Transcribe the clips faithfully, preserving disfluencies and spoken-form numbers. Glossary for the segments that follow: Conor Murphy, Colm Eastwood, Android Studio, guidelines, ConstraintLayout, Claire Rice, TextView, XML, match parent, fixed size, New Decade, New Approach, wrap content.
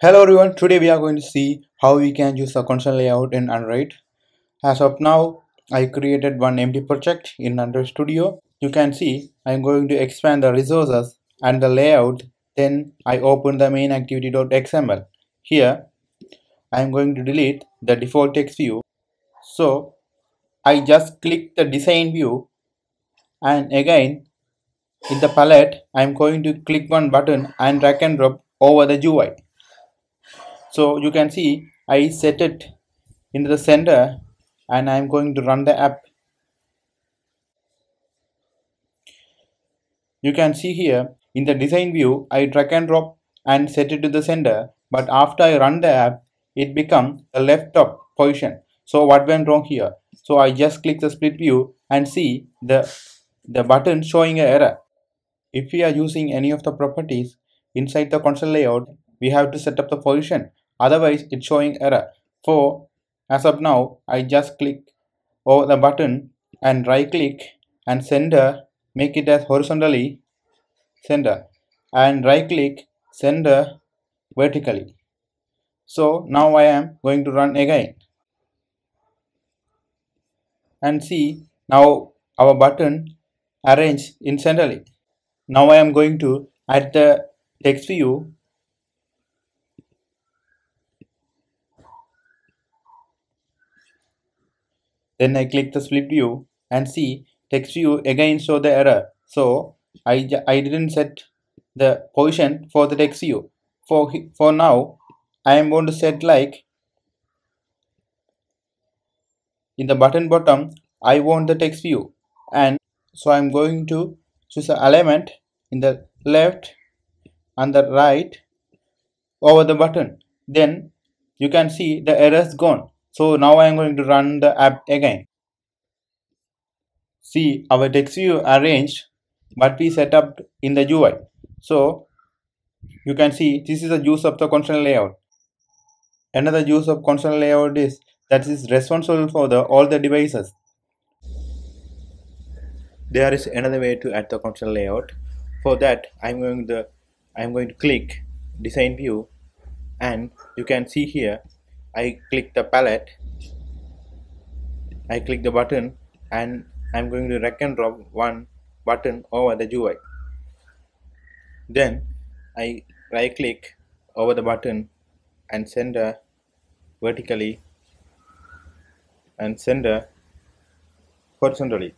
Hello everyone, today we are going to see how we can use a constraint layout in Android. As of now, I created one empty project in Android Studio. You can see I am going to expand the resources and the layout. Then I open the main activity.xml. Here I am going to delete the default text view. So I just click the design view, and again in the palette I am going to click one button and drag and drop over the U I. So you can see I set it into the center and I am going to run the app. You can see here in the design view I drag and drop and set it to the center, but after I run the app it becomes the left top position. So what went wrong here? So I just click the split view and see the, the button showing an error. If we are using any of the properties inside the constraint layout, we have to set up the position, otherwise it's showing error. For as of now, I just click over the button and right click and center, make it as horizontally center, and right click center vertically. So now I am going to run again and see now our button arranged in centrally. Now I am going to add the text view. Then I click the split view and see text view again show the error. So I, I didn't set the position for the text view. For, for now I am going to set like in the button bottom I want the text view, and so I am going to choose the element in the left and the right over the button. Then you can see the error is gone. So now I am going to run the app again. See, our text view arranged but we set up in the U I. So you can see this is the use of the constraint layout. Another use of constraint layout is that it is responsible for the all the devices. There is another way to add the constraint layout. For that I am going to I am going to click design view, and you can see here I click the palette, I click the button, and I'm going to drag and drop one button over the U I. Then I right click over the button and center vertically and center horizontally.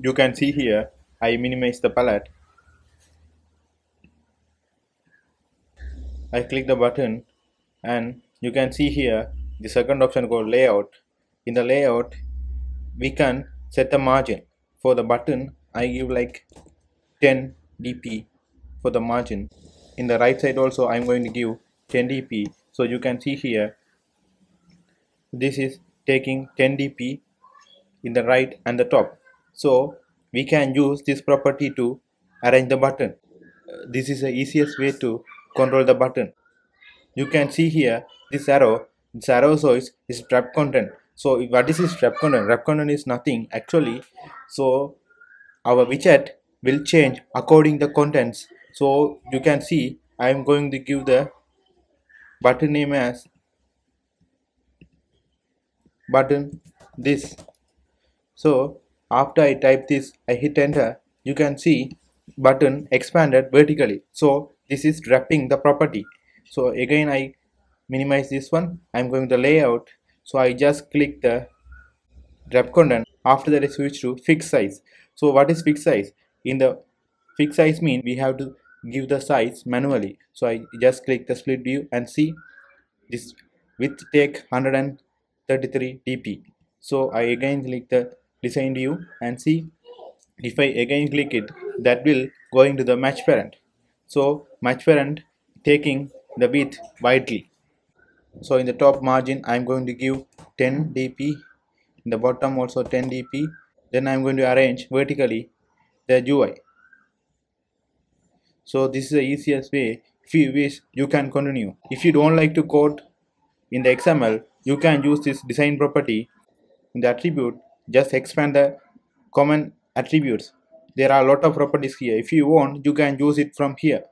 You can see here I minimize the palette, I click the button, and you can see here the second option called layout. In the layout we can set the margin. For the button I give like ten D P for the margin. In the right side also I am going to give ten D P. So you can see here this is taking ten D P in the right and the top. So we can use this property to arrange the button. This is the easiest way to control the button. You can see here this arrow, this arrow source is wrap content. So what is this wrap content? Wrap content is nothing actually. So our widget will change according the contents. So you can see I am going to give the button name as button this. So after I type this, I hit enter, you can see button expanded vertically. So this is wrapping the property. So again I minimize this one, I am going to layout, so I just click the wrap content. After that I switch to fixed size. So what is fixed size? In the fixed size mean we have to give the size manually. So I just click the split view and see this width take one hundred thirty-three D P. So I again click the design view and see if I again click it, that will go into the match parent. So match parent taking the width widely. So in the top margin I am going to give ten D P, in the bottom also ten D P. Then I am going to arrange vertically the U I. So this is the easiest way. If you wish you can continue. If you don't like to code in the X M L, you can use this design property. In the attribute, just expand the common attributes. There are a lot of properties here. If you want you can use it from here.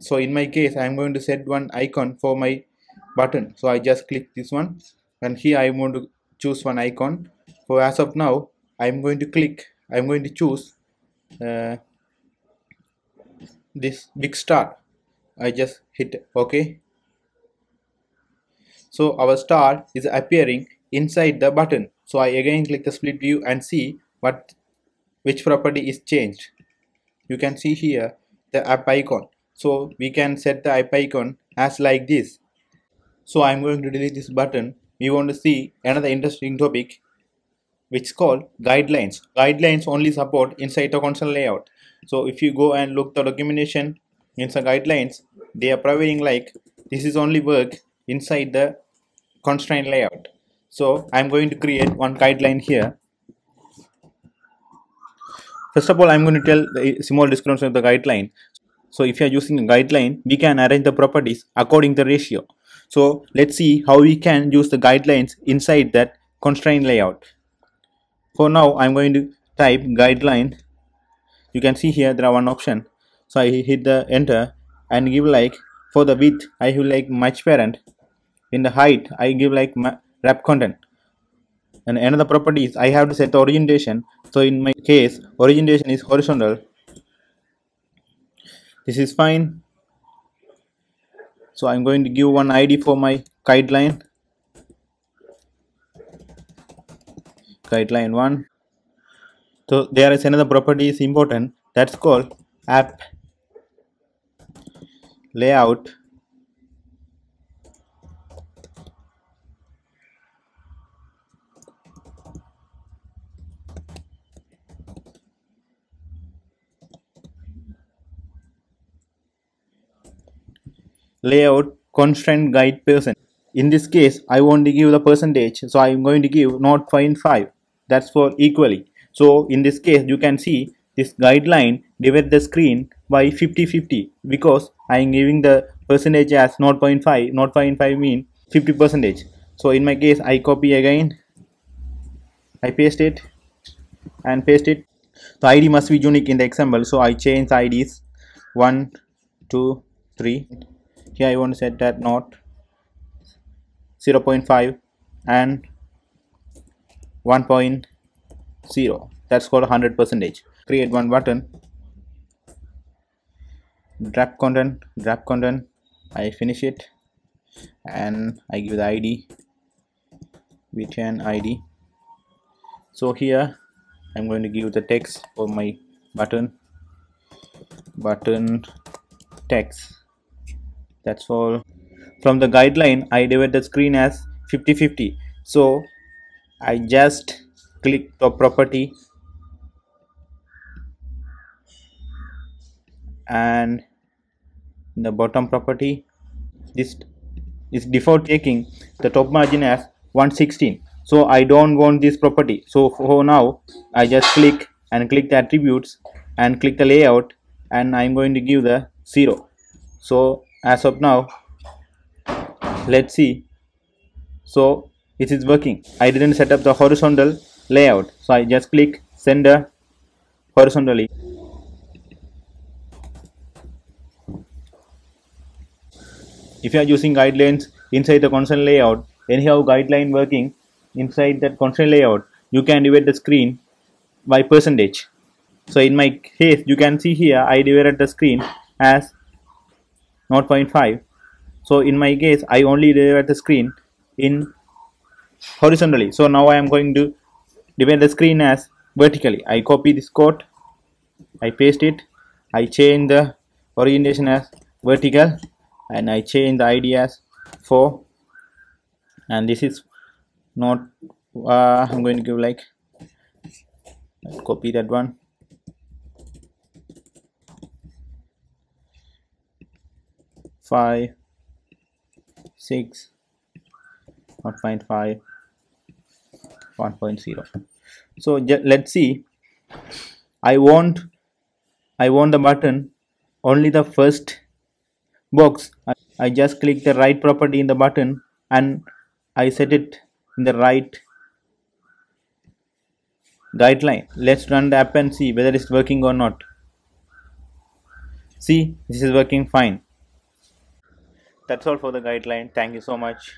So in my case, I am going to set one icon for my button. So I just click this one, and here I am going to choose one icon. So as of now, I am going to click. I am going to choose uh, this big star. I just hit OK. So our star is appearing inside the button. So I again click the split view and see what which property is changed. You can see here the app icon. So we can set the app icon as like this. So I am going to delete this button. We want to see another interesting topic which is called guidelines. Guidelines only support inside the console layout. So if you go and look the documentation in some guidelines, they are providing like this is only work inside the constraint layout. So I'm going to create one guideline here. First of all, I'm going to tell the small description of the guideline. So if you are using a guideline, we can arrange the properties according to the ratio. So let's see how we can use the guidelines inside that constraint layout. For now, I'm going to type guideline. You can see here there are one option. So I hit the enter and give like for the width, I give like match parent. In the height, I give like wrap content. And another property is I have to set the orientation. So in my case, orientation is horizontal. This is fine. So I'm going to give one I D for my guideline. Guideline one. So there is another property is important. That's called app layout layout constraint guide percent. In this case, I want to give the percentage, so I am going to give zero point five. That's for equally. So in this case, you can see this guideline divide the screen by fifty fifty because I am giving the percentage as zero point five. zero point five mean fifty percentage. So in my case, I copy again, I paste it and paste it. The I D must be unique in the example, so I change I Ds one, two, three. Here I want to set that not zero point five and one point zero. That's called one hundred percentage. Create one button. Wrap content, wrap content. I finish it and I give the I D with an I D. So here I'm going to give the text for my button. Button text. That's all. From the guideline, I divide the screen as fifty fifty. So I just click the property and the bottom property. This is default taking the top margin as one sixteen. So I don't want this property. So for now, I just click and click the attributes and click the layout, and I'm going to give the zero. So as of now, let's see. So it is working. I didn't set up the horizontal layout, so I just click center horizontally. If you are using guidelines inside the constraint layout, anyhow guideline working inside that constraint layout, you can divide the screen by percentage. So in my case, you can see here I divided the screen as zero point five. So in my case, I only divide the screen in horizontally. So now I am going to divide the screen as vertically. I copy this code, I paste it, I change the orientation as vertical, and I change the I D as four. And this is not. Uh, I'm going to give like. I'll copy that one. five, six, zero point five, one point zero. So let's see. I want, I want the button only the first box. I, I just click the right property in the button and I set it in the right guideline. Let's run the app and see whether it's working or not. See, this is working fine. That's all for the guideline. Thank you so much.